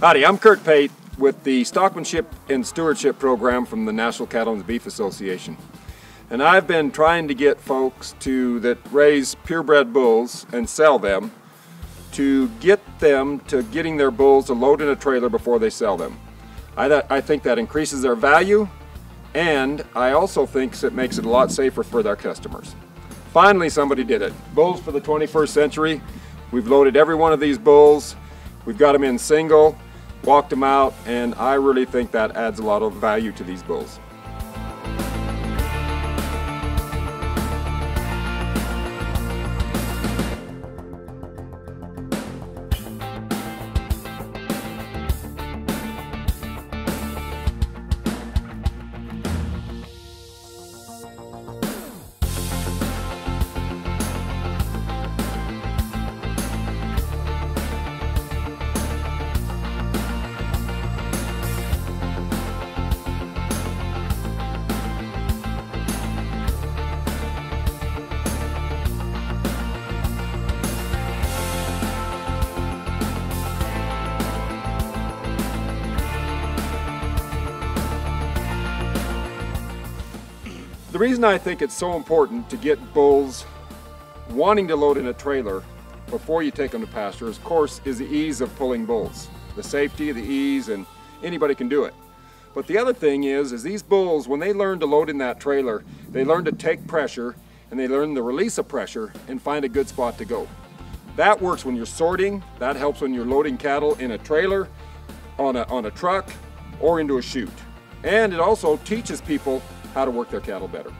Howdy, I'm Curt Pate with the Stockmanship and Stewardship Program from the National Cattlemen's Beef Association. And I've been trying to get folks that raise purebred bulls and sell them to get them to getting their bulls to load in a trailer before they sell them. I think that increases their value, and I also think it makes it a lot safer for their customers. Finally, somebody did it. Bulls for the 21st Century. We've loaded every one of these bulls. We've got them in single, walked them out, and I really think that adds a lot of value to these bulls. The reason I think it's so important to get bulls wanting to load in a trailer before you take them to pasture, of course, is the ease of pulling bulls. The safety, the ease, and anybody can do it. But the other thing is these bulls, when they learn to load in that trailer, they learn to take pressure and they learn the release of pressure and find a good spot to go. That works when you're sorting, that helps when you're loading cattle in a trailer, on a truck, or into a chute. And it also teaches people how to work their cattle better.